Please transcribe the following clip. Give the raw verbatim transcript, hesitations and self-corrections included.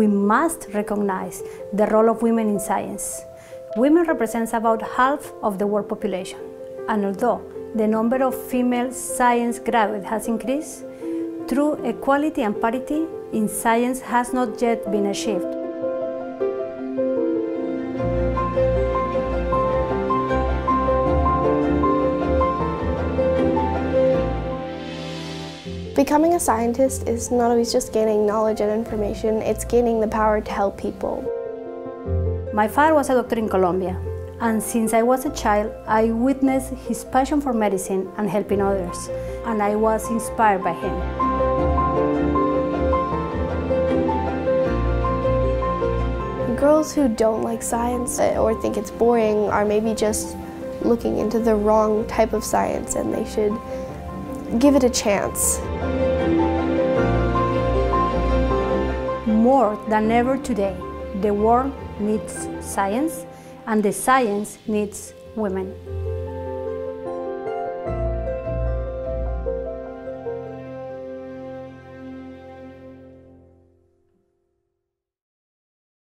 we must recognize the role of women in science. Women represent about half of the world population, and although the number of female science graduates has increased, true equality and parity in science has not yet been achieved. Becoming a scientist is not always just gaining knowledge and information, it's gaining the power to help people. My father was a doctor in Colombia, and since I was a child, I witnessed his passion for medicine and helping others, and I was inspired by him. Girls who don't like science or think it's boring are maybe just looking into the wrong type of science, and they should give it a chance. More than ever today, the world needs science, and the science needs women.